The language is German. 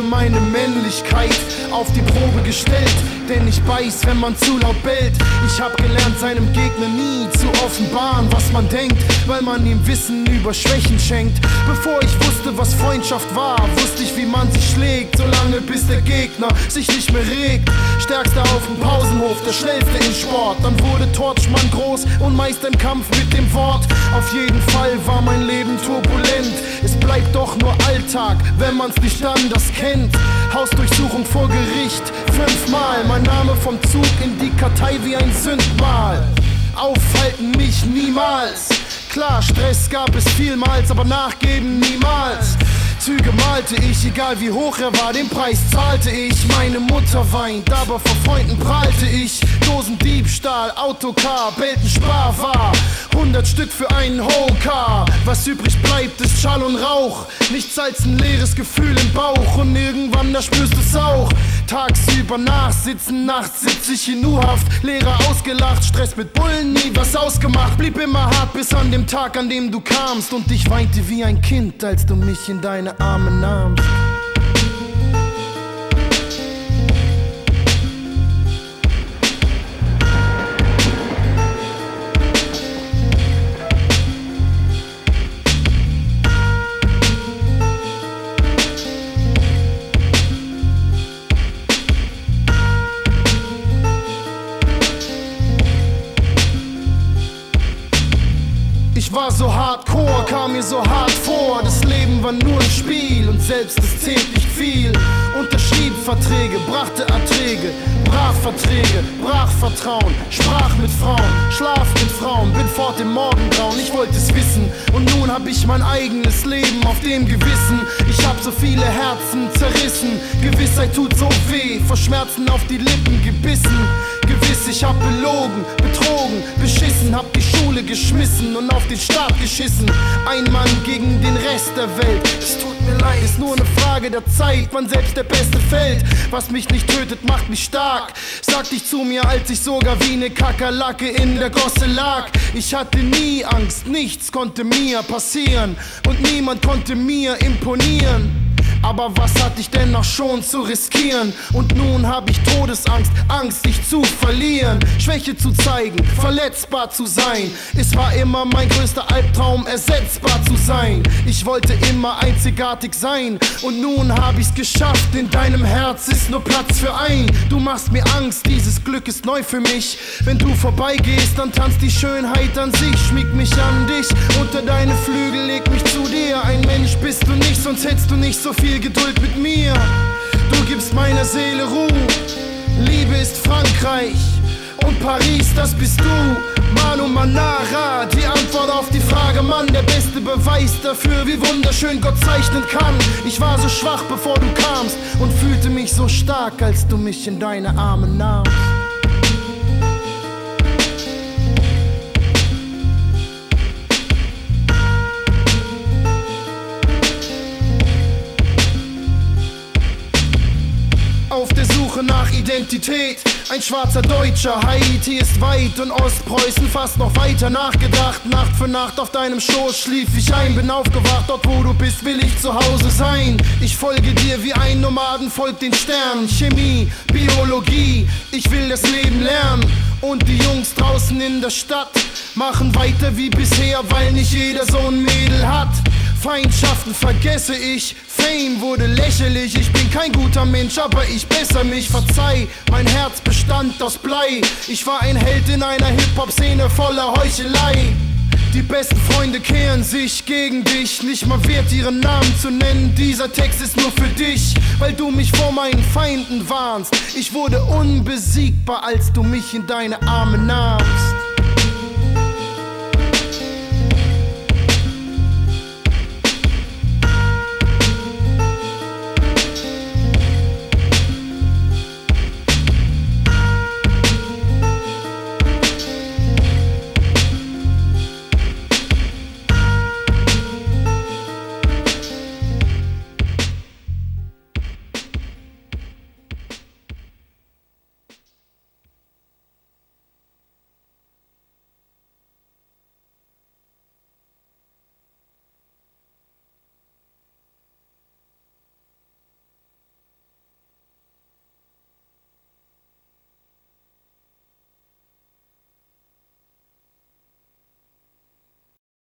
wurde meine Männlichkeit auf die Probe gestellt, denn ich beiß, wenn man zu laut bellt. Ich hab gelernt, seinem Gegner nie zu offenbaren, was man denkt, weil man ihm Wissen über Schwächen schenkt. Bevor ich wusste, was Freundschaft war, wusste ich, wie man sich schlägt, solange bis der Gegner sich nicht mehr regt. Stärkster auf dem Pausenhof, der Schnellste im Sport, dann wurde Torchmann groß und Meister im Kampf mit dem Wort. Auf jeden Fall war mein Leben turbulent, es bleibt doch nur Alltag, wenn man's nicht anders kennt. Hausdurchsuchung vor Gericht, 5-mal, mein Name vom Zug in die Kartei wie ein Sündmal. Aufhalten mich niemals, klar Stress gab es vielmals, aber nachgeben niemals. Züge malte ich, egal wie hoch er war, den Preis zahlte ich. Meine Mutter weint, aber vor Freunden prahlte ich. Dosendiebstahl, Autocar, Belten, Spar war 100 Stück für einen Hoka. Was übrig bleibt, ist Schall und Rauch, nichts als ein leeres Gefühl im Bauch. Und irgendwann, da spürst du's auch, tagsüber nachsitzen, nachts sitz ich in U-Haft. Lehrer ausgelacht, Stress mit Bullen, nie was ausgemacht. Blieb immer hart bis an dem Tag, an dem du kamst, und ich weinte wie ein Kind, als du mich in deine Arme nahm. Ich war so hardcore, kam mir so hart vor, das Leben war nur ein Spiel und selbst es zählt nicht viel. Unterschrieb Verträge, brachte Erträge, brach Verträge, brach Vertrauen, sprach mit Frauen, schlaf mit Frauen, bin fort im Morgengrauen. Ich wollte es wissen und nun hab ich mein eigenes Leben auf dem Gewissen. Ich hab so viele Herzen zerrissen, Gewissheit tut so weh, vor Schmerzen auf die Lippen gebissen. Gewiss, ich hab belogen, betrogen, beschissen, hab die Schule geschmissen und auf den Staat geschissen. Ein Mann gegen den Rest der Welt, es tut mir leid, ist nur eine Frage der Zeit, wann selbst der Beste fällt. Was mich nicht tötet, macht mich stark, sagte ich zu mir, als ich sogar wie eine Kakerlake in der Gosse lag. Ich hatte nie Angst, nichts konnte mir passieren und niemand konnte mir imponieren. Aber was hatte ich denn noch schon zu riskieren? Und nun hab ich Todesangst, Angst dich zu verlieren, Schwäche zu zeigen, verletzbar zu sein. Es war immer mein größter Albtraum, ersetzbar zu sein. Ich wollte immer einzigartig sein und nun hab ich's geschafft. In deinem Herz ist nur Platz für ein. Du machst mir Angst, dieses Glück ist neu für mich. Wenn du vorbeigehst, dann tanzt die Schönheit an sich. Schmieg mich an dich, unter deine Flügel, leg mich zu dir. Ein Mensch bist du nicht, sonst hättest du nicht so viel Geduld mit mir. Du gibst meiner Seele Ruhe. Liebe ist Frankreich und Paris, das bist du. Manu Manara, die Antwort auf die Frage, Mann, der beste Beweis dafür, wie wunderschön Gott zeichnen kann. Ich war so schwach, bevor du kamst, und fühlte mich so stark, als du mich in deine Arme nahmst. Auf der Suche nach Identität, ein schwarzer Deutscher, Haiti ist weit und Ostpreußen fast noch weiter nachgedacht. Nacht für Nacht auf deinem Schoß schlief ich ein, bin aufgewacht, dort wo du bist will ich zu Hause sein. Ich folge dir wie ein Nomaden folgt den Sternen, Chemie, Biologie, ich will das Leben lernen. Und die Jungs draußen in der Stadt machen weiter wie bisher, weil nicht jeder so ein Mädel hat. Feindschaften vergesse ich, Fame wurde lächerlich. Ich bin kein guter Mensch, aber ich bessere mich, verzeih. Mein Herz bestand aus Blei, ich war ein Held in einer Hip-Hop-Szene voller Heuchelei. Die besten Freunde kehren sich gegen dich, nicht mal wert ihren Namen zu nennen. Dieser Text ist nur für dich, weil du mich vor meinen Feinden warnst. Ich wurde unbesiegbar, als du mich in deine Arme nahmst.